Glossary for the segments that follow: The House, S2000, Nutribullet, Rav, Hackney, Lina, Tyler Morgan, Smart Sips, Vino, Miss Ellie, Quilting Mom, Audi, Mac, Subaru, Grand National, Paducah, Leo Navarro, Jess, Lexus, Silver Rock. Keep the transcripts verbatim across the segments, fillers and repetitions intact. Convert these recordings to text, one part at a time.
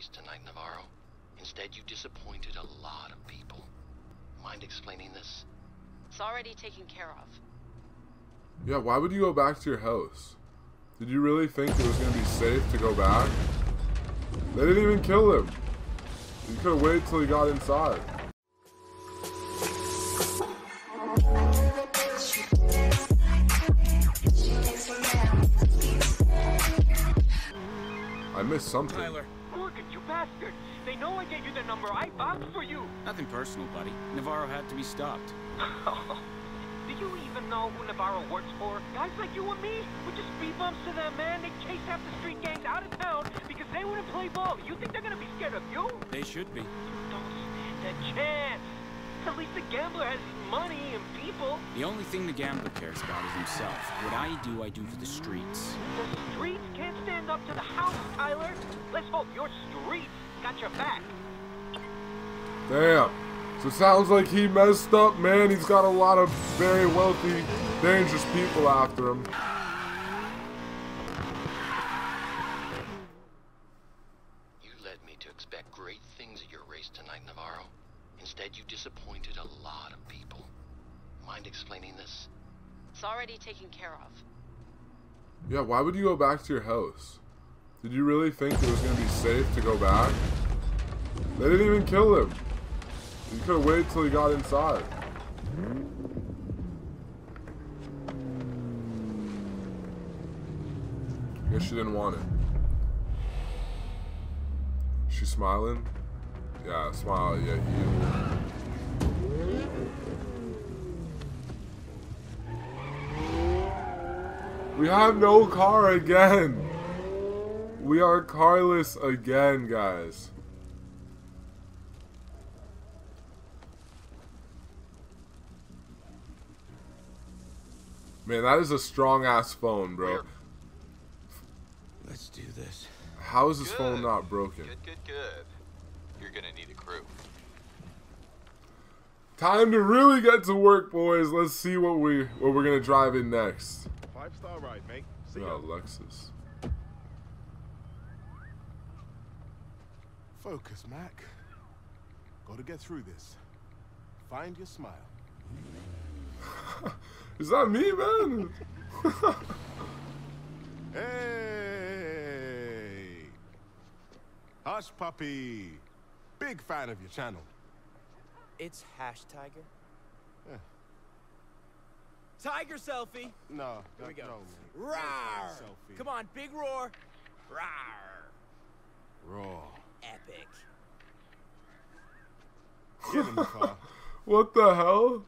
race tonight, Navarro. Instead, you disappointed a lot of people. Mind explaining this? It's already taken care of. Yeah, why would you go back to your house? Did you really think it was going to be safe to go back? They didn't even kill him. You could have waited till he got inside. I missed something. Tyler Morgan, you bastard! They know I gave you the number. I boxed for you. Nothing personal, buddy. Navarro had to be stopped. Do you even know who Navarro works for? Guys like you and me, we just speed bumps to them, man. They chase after street gangs out of town because they wouldn't play ball. You think they're gonna be scared of you? They should be. You don't stand a chance. At least the gambler has money and people. The only thing the gambler cares about is himself. What I do, I do for the streets. The streets can't stand up to the house, Tyler. Let's hope your streets got your back. Damn. So it sounds like he messed up, man. He's got a lot of very wealthy, dangerous people after him. You led me to expect great things at your race tonight, Navarro. Instead, you disappointed a lot of people. Mind explaining this? It's already taken care of. Yeah, why would you go back to your house? Did you really think it was going to be safe to go back? They didn't even kill him. You could have waited till he got inside. I guess she didn't want it. She's smiling. Yeah, smile. Yeah, he. We have no car again. We are carless again, guys. Man, that is a strong ass phone, bro. Let's do this. How is this good. phone not broken? Good, good, good. You're gonna need a crew. Time to really get to work, boys. Let's see what we what we're gonna drive in next. Five star ride, mate. See ya. Lexus. Focus, Mac. Gotta get through this. Find your smile. Is that me, man? Hey! Hush Puppy! Big fan of your channel. It's hash Tiger. Yeah. Tiger selfie! No, here we go. No, roar! Selfie. Come on, big roar! Roar! Roar. Epic. Get in the car. What the hell?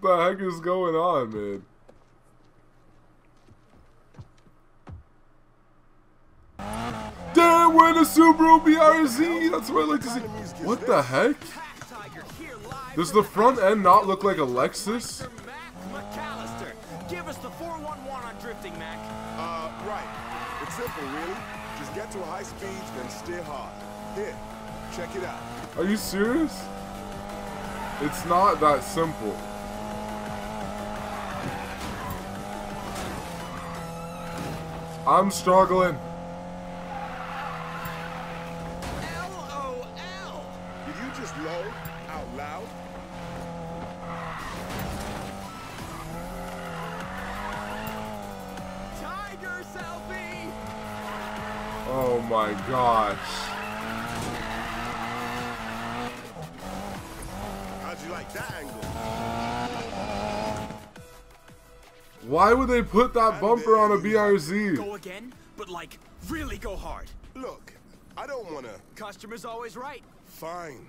What the heck is going on, man? Damn, we're in a Subaru B R Z! That's what I like to see. What the heck? Does the front end not look like a Lexus? Give us the four one one on drifting, Mac. Uh, right. It's simple, really. Just get to a high speed and steer hard. Here, check it out. Are you serious? It's not that simple. I'm struggling. L O L. Did you just load out loud? Tiger selfie. Oh my gosh. How'd you like that angle? Why would they put that bumper on a B R Z? Go again, but like really go hard. Look, I don't wanna. Customer's always right. Fine.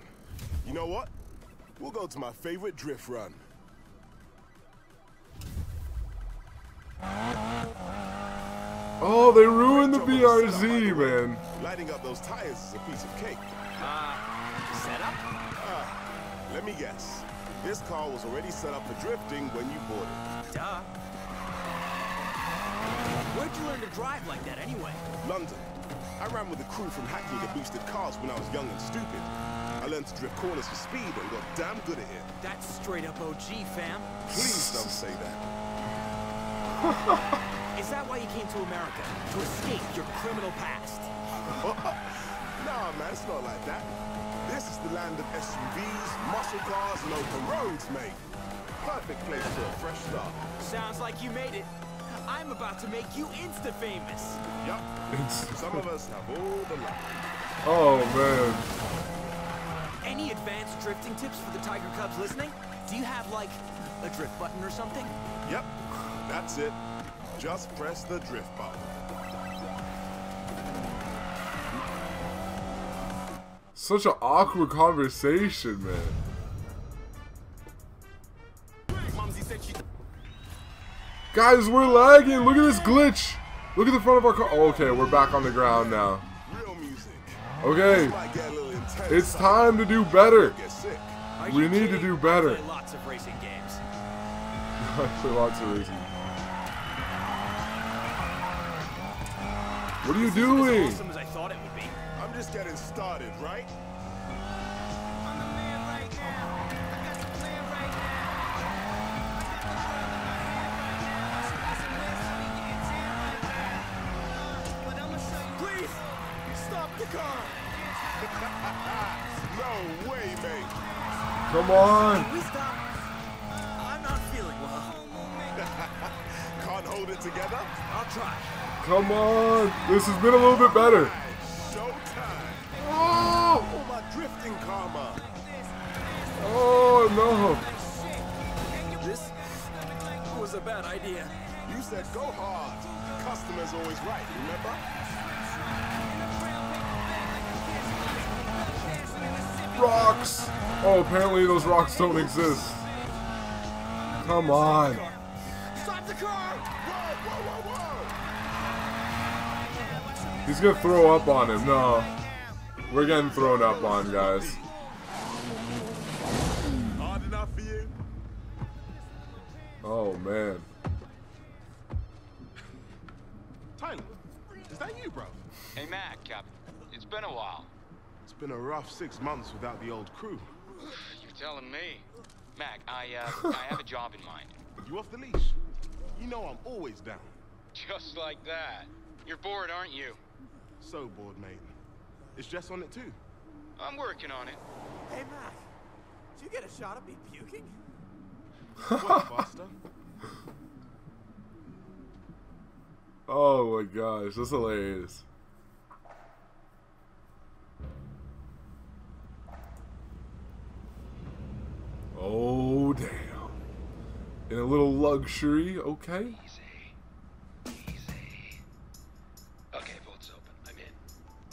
You know what? We'll go to my favorite drift run. Oh, they ruined the B R Z, man. Lighting up those tires is a piece of cake. Uh, set up? Uh, let me guess. This car was already set up for drifting when you bought it. Duh. Where'd you learn to drive like that anyway? London. I ran with a crew from Hackney that boosted cars when I was young and stupid. I learned to drift corners for speed and got damn good at it. That's straight up O G, fam. Please don't say that. Is that why you came to America? To escape your criminal past? Nah, it's not like that. This is the land of S U Vs, muscle cars, and open roads, mate. Perfect place for a fresh start. Sounds like you made it. I'm about to make you insta-famous. Yup. Some of us have all the luck. Oh, man. Any advanced drifting tips for the Tiger Cubs listening? Do you have, like, a drift button or something? Yep. That's it. Just press the drift button. Such an awkward conversation, man. Guys, we're lagging. Look at this glitch. Look at the front of our car. Oh, okay, we're back on the ground now. Okay, it's time to do better. We need to do better. Lots of racing games. Lots of racing. What are you doing? As awesome as I thought it would be. I'm just getting started, right? I'm the man right now. I got the plan right now. Car. No way, mate. Come on. We stop. I'm not feeling well. Can't hold it together? I'll try. Come on. This has been a little bit better. Showtime. Oh, oh my drifting karma. Oh no. This was a bad idea. You said go hard. The customer's always right, remember? Rocks! Oh, apparently those rocks don't exist. Come on. Stop the car! Whoa, whoa, whoa, whoa! He's gonna throw up on him. No. We're getting thrown up on, guys. Hard enough for you? Oh, man. Tyler, is that you, bro? Hey, Mac, Cap. It's been a while. It's been a rough six months without the old crew. You're telling me. Mac, I, uh, I have a job in mind. You off the leash? You know I'm always down. Just like that. You're bored, aren't you? So bored, mate. Is Jess on it too? I'm working on it. Hey, Mac. Did you get a shot of me puking? What, Buster? Oh my gosh, that's hilarious. Oh, damn. In a little luxury, okay? Easy. Easy. Okay, bolt's open. I'm in.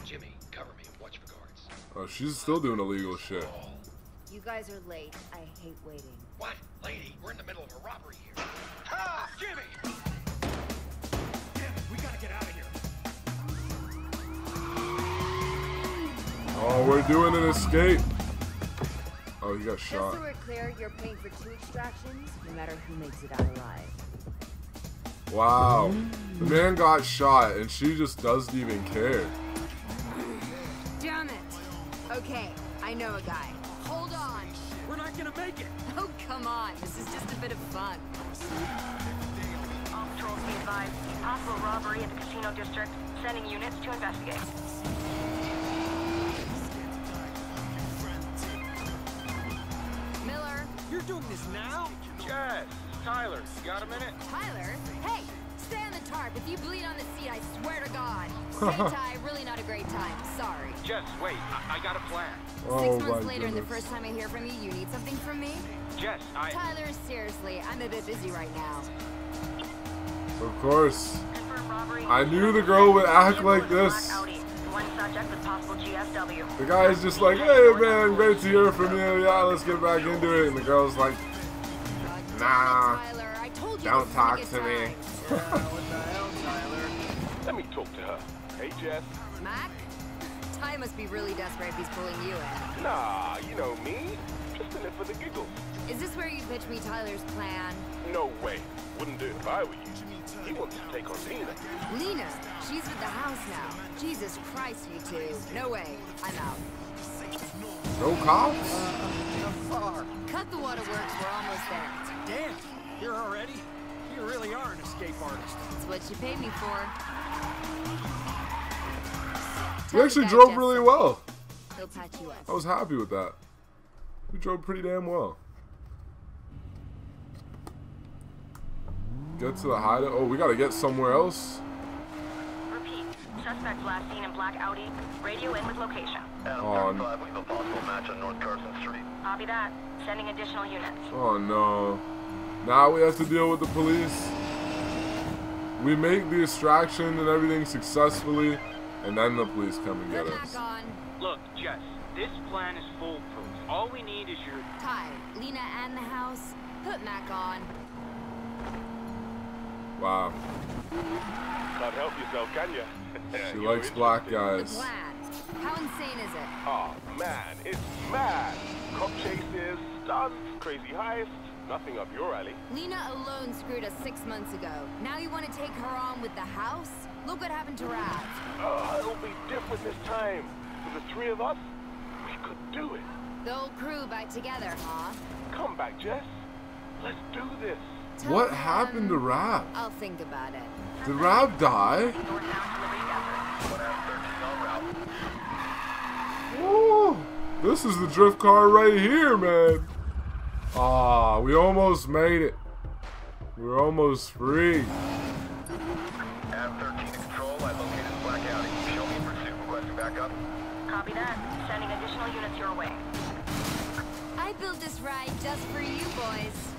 Jimmy, cover me and watch for guards. Oh, she's still doing illegal shit. You guys are late. I hate waiting. What? Lady, we're in the middle of a robbery here. Ha! Jimmy! Jimmy, we gotta get out of here. Oh, we're doing an escape. Oh, you got shot. Just so we're clear, you're paying for two extractions, no matter who makes it out alive. Wow. The man got shot, and she just doesn't even care. Damn it. Okay, I know a guy. Hold on. We're not gonna make it. Oh, come on. This is just a bit of fun. All patrols be advised. Possible robbery in the casino district. Sending units to investigate. You're doing this now? Jess, Tyler, you got a minute? Tyler? Hey, stay on the tarp. If you bleed on the seat, I swear to God. Stay tight, really not a great time. Sorry. Jess, wait. I, I got a plan. Oh, Six months later goodness. And the first time I hear from you, you need something from me? Jess, I... Tyler, seriously, I'm a bit busy right now. Of course. I knew the girl would act like this. The guy's just like, hey man, great to hear from you, yeah, let's get back into it. And the girl's like, nah, don't talk to me. Let me talk to her. Hey, Jess. Mac? Ty must be really desperate if he's pulling you in. Nah, you know me. Just in it for the giggles. Is this where you pitch me Tyler's plan? No way. Wouldn't do it if I were you. He wants to take on Lina. Lina? She's with the house now. Jesus Christ, you two. No way. I'm out. No cops? Uh, far. Cut the waterworks. We're almost there. Damn. You're already? You really are an escape artist. That's what you paid me for. You actually drove really well. He'll patch you up. I was happy with that. We drove pretty damn well. Get to the hideout. Oh, we gotta get somewhere else. Repeat. Suspect last seen in black Audi. Radio in with location. Adam thirty-five, we have a possible match on North Carson Street. Copy that. Sending additional units. Oh no. Now we have to deal with the police. We make the extraction and everything successfully, and then the police come and get us. Look, Jess, this plan is foolproof. All we need is your... Ty, Lina and the house. Put Mac on. Wow. Can't help yourself, can you? She likes black guys. How insane is it? Oh, man, it's mad. Cop chases, stunts, crazy heists. Nothing up your alley. Lina alone screwed us six months ago. Now you want to take her on with the house? Look what happened to Rav. Oh, it'll be different this time. For the three of us, we could do it. The whole crew back together, huh? Come back, Jess. Let's do this. Tell what happened to Rav? I'll think about it. Did Rav die? Woo! This is the drift car right here, man. Ah, we almost made it. We're almost free. Av thirteen to control, I located the black Audi. Show me pursuit, requesting backup. Copy that. Sending additional units your way. I built this ride just for you boys.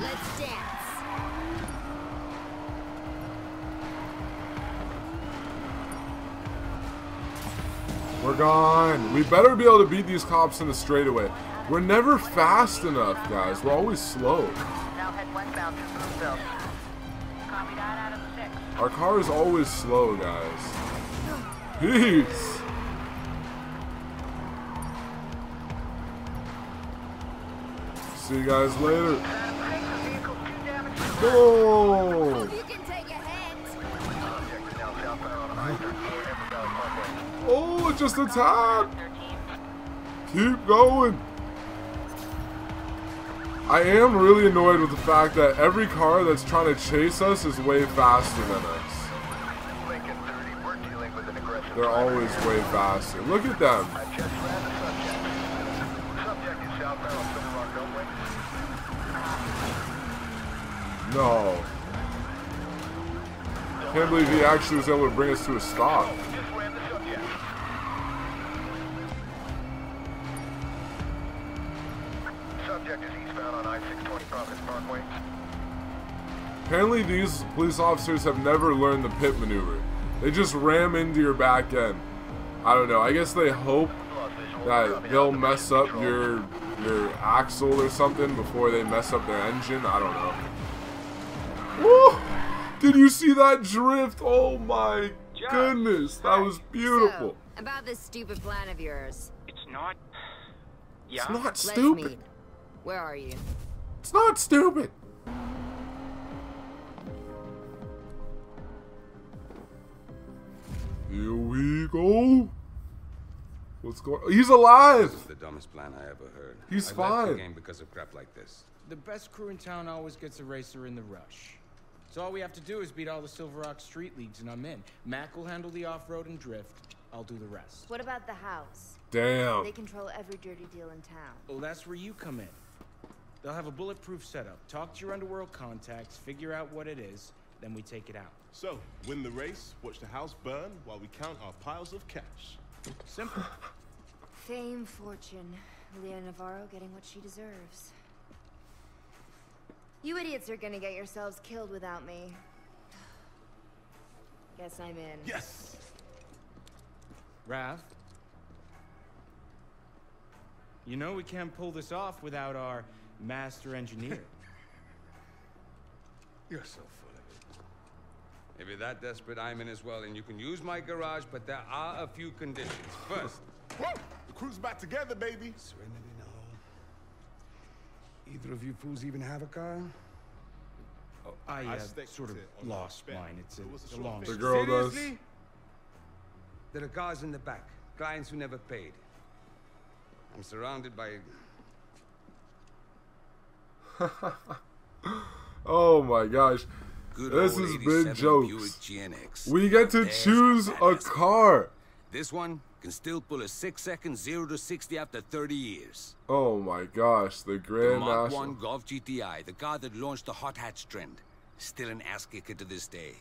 Let's dance. We're gone. We better be able to beat these cops in a straightaway. We're never fast enough, guys. We're always slow. Our car is always slow, guys. Peace. See you guys later. Oh! Oh, just a tap. Keep going. I am really annoyed with the fact that every car that's trying to chase us is way faster than us. They're always way faster. Look at them. No. Can't believe he actually was able to bring us to a stop. Apparently these police officers have never learned the pit maneuver. They just ram into your back end. I don't know, I guess they hope that they'll mess up your your axle or something before they mess up their engine. I don't know. Woo! Did you see that drift? Oh my goodness, that was beautiful. So, about this stupid plan of yours. It's not... Yeah. It's not stupid. Where are you? It's not stupid. Here we go. What's going on? He's alive. This is the dumbest plan I ever heard. He's I fine. The game because of crap like this. The best crew in town always gets a racer in the rush. So all we have to do is beat all the Silver Rock street leagues and I'm in. Mac will handle the off-road and drift. I'll do the rest. What about the house? Damn. They control every dirty deal in town. Well, that's where you come in. They'll have a bulletproof setup. Talk to your underworld contacts, figure out what it is, then we take it out. So, win the race, watch the house burn, while we count our piles of cash. Simple. Fame, fortune. Leo Navarro getting what she deserves. You idiots are gonna get yourselves killed without me. Guess I'm in. Yes! Rav? You know we can't pull this off without our master engineer. You're so foolish. If you're that desperate, I'm in as well, and you can use my garage, but there are a few conditions. First... Whoa! The crew's back together, baby! Serenity, no. Either of you fools even have a car? Oh, I, I uh, sort of lost mine. It's a, a long... The girl does. Seriously? There are cars in the back, clients who never paid. I'm surrounded by... Oh my gosh. Good this is big jokes. We get to choose a car. This one can still pull a six-second zero to sixty after thirty years. Oh my gosh, the Grand National. The Mark one Golf G T I, the car that launched the hot hatch trend. Still an ass kicker to this day.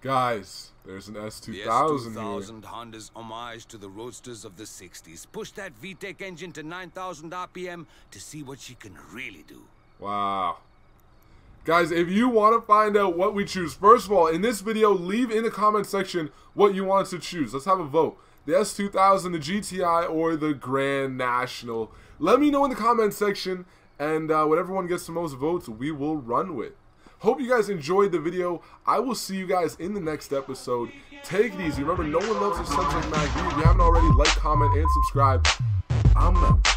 Guys, there's an S two thousand here. S two thousand, Honda's homage to the roadsters of the sixties. Push that V TEC engine to nine thousand R P M to see what she can really do. Wow. Guys, if you want to find out what we choose, first of all, in this video, leave in the comment section what you want us to choose. Let's have a vote. The S two thousand, the G T I, or the Grand National. Let me know in the comment section, and uh, whatever one gets the most votes, we will run with. Hope you guys enjoyed the video. I will see you guys in the next episode. Take it easy. Remember, no one loves a subject Mac. If you haven't already, like, comment, and subscribe. I'm out.